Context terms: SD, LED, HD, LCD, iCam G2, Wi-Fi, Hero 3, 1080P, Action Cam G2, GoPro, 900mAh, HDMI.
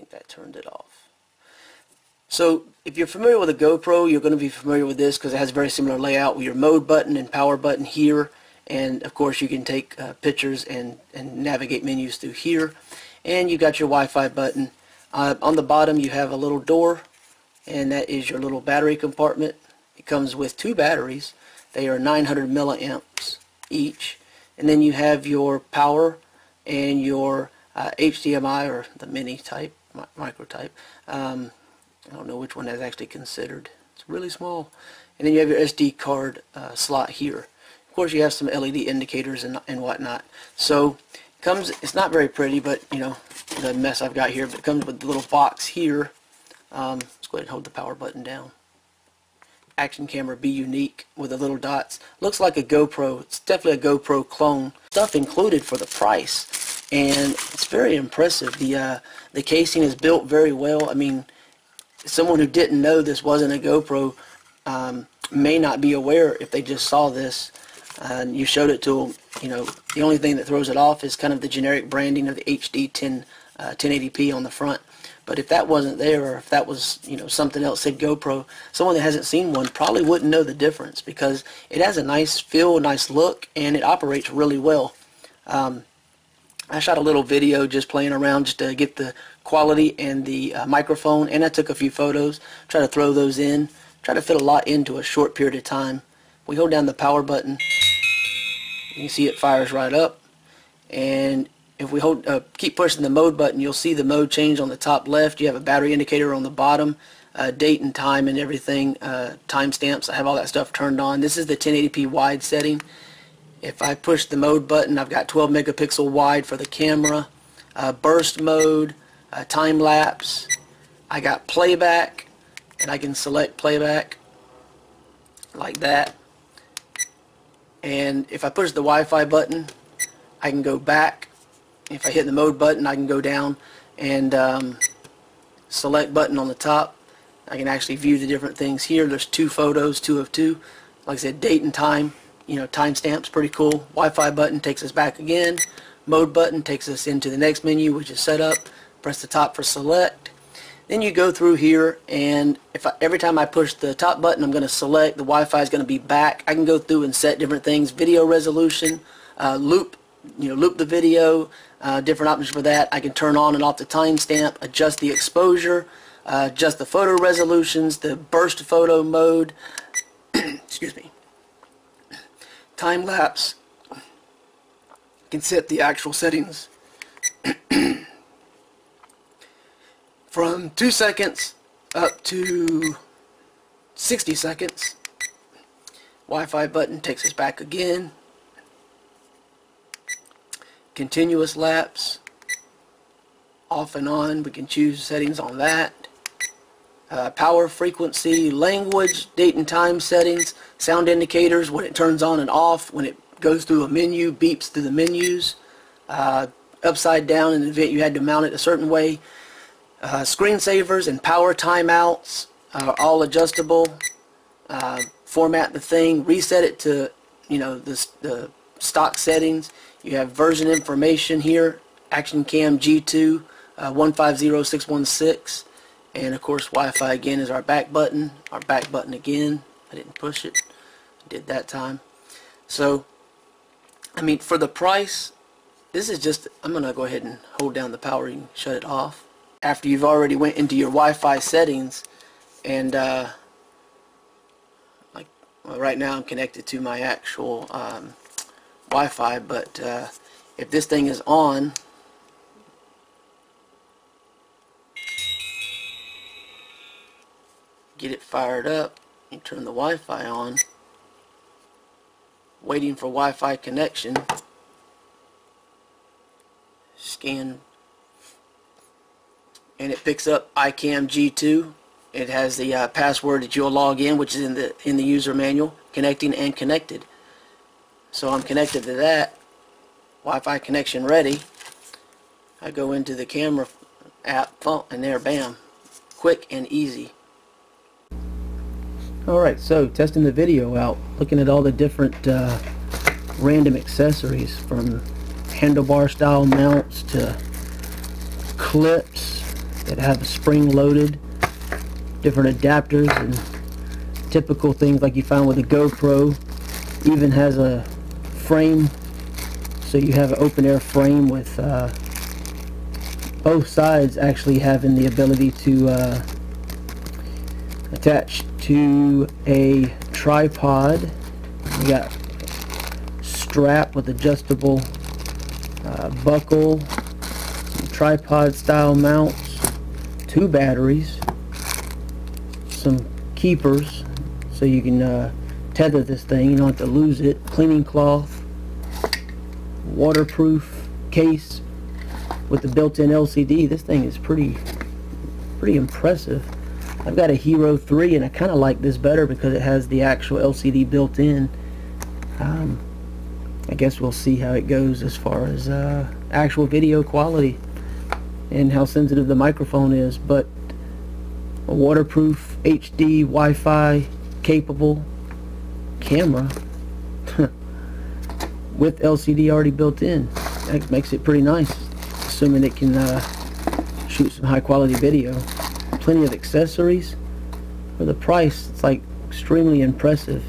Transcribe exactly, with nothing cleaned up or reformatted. think that turned it off. So if you're familiar with a GoPro, you're going to be familiar with this because it has a very similar layout with your mode button and power button here. And of course you can take uh, pictures and, and navigate menus through here. And you've got your Wi-Fi button. Uh, on the bottom you have a little door, and that is your little battery compartment. It comes with two batteries. They are nine hundred milliamps each. And then you have your power and your uh, H D M I, or the mini type, mi micro type. Um, I don't know which one that's actually considered. It's really small. And then you have your S D card uh, slot here. Of course, you have some L E D indicators and, and whatnot. So it comes, it's not very pretty, but you know, the mess I've got here, but it comes with the little box here. Um, let's go ahead and hold the power button down. Action camera, be unique, with the little dots. Looks like a GoPro. It's definitely a GoPro clone. Stuff included for the price, and it's very impressive. The uh, the casing is built very well. I mean, someone who didn't know this wasn't a GoPro um, may not be aware if they just saw this. And you showed it to them, you know, the only thing that throws it off is kind of the generic branding of the H D ten, uh, ten eighty p on the front. But if that wasn't there, or if that was, you know, something else said GoPro, someone that hasn't seen one probably wouldn't know the difference, because it has a nice feel, nice look, and it operates really well. Um, I shot a little video just playing around just to get the quality and the uh, microphone, and I took a few photos, try to throw those in, try to fit a lot into a short period of time. We hold down the power button. You can see it fires right up, and if we hold, uh, keep pushing the mode button, you'll see the mode change on the top left. You have a battery indicator on the bottom, uh, date and time and everything, uh, timestamps. I have all that stuff turned on. This is the ten eighty p wide setting. If I push the mode button, I've got twelve megapixel wide for the camera, uh, burst mode, uh, time lapse. I got playback, and I can select playback like that. And if I push the Wi-Fi button, I can go back. If I hit the mode button, I can go down, and um, select button on the top. I can actually view the different things here. There's two photos, two of two. Like I said, date and time, you know, timestamps, pretty cool. Wi-Fi button takes us back again. Mode button takes us into the next menu, which is setup. Press the top for select. Then you go through here, and if I, every time I push the top button, I'm going to select. The Wi-Fi is going to be back. I can go through and set different things: video resolution, uh, loop, you know, loop the video, uh, different options for that. I can turn on and off the timestamp, adjust the exposure, uh, adjust the photo resolutions, the burst photo mode, excuse me, time lapse. I can set the actual settings. From two seconds up to sixty seconds. Wi-Fi button takes us back again. Continuous lapse, off and on. We can choose settings on that. Uh, power, frequency, language, date and time settings, sound indicators, when it turns on and off, when it goes through a menu, beeps through the menus, uh, upside down in the event you had to mount it a certain way. Uh, screensavers and power timeouts are all adjustable. Uh, format the thing, reset it to, you know, the, the stock settings. You have version information here, Action Cam G two, uh, one five zero six one six, and of course Wi-Fi again is our back button. Our back button again. I didn't push it. I did that time. So, I mean, for the price, this is just. I'm gonna go ahead and hold down the power and shut it off. After you've already went into your Wi-Fi settings, and uh, like well, right now I'm connected to my actual um, Wi-Fi, but uh, if this thing is on, get it fired up, you turn the Wi-Fi on, waiting for Wi-Fi connection, scan, and it picks up iCam G two. It has the uh, password that you'll log in, which is in the in the user manual. Connecting and connected. So I'm connected to that. Wi-Fi connection ready. I go into the camera app, and there, bam, quick and easy. All right, so testing the video out, looking at all the different uh, random accessories, from handlebar style mounts to clips. that have spring loaded, different adapters, and typical things like you find with the GoPro. Even has a frame, so you have an open air frame with uh, both sides actually having the ability to uh, attach to a tripod. You got strap with adjustable uh, buckle, tripod style mounts, two batteries, some keepers so you can uh, tether this thing, you don't have to lose it, cleaning cloth, waterproof case with the built-in L C D. This thing is pretty pretty impressive. I've got a Hero three and I kind of like this better because it has the actual L C D built in. um, I guess we'll see how it goes as far as uh, actual video quality and how sensitive the microphone is, but a waterproof H D Wi-Fi capable camera with L C D already built in. That makes it pretty nice, assuming it can uh, shoot some high quality video. Plenty of accessories. For the price, it's like extremely impressive.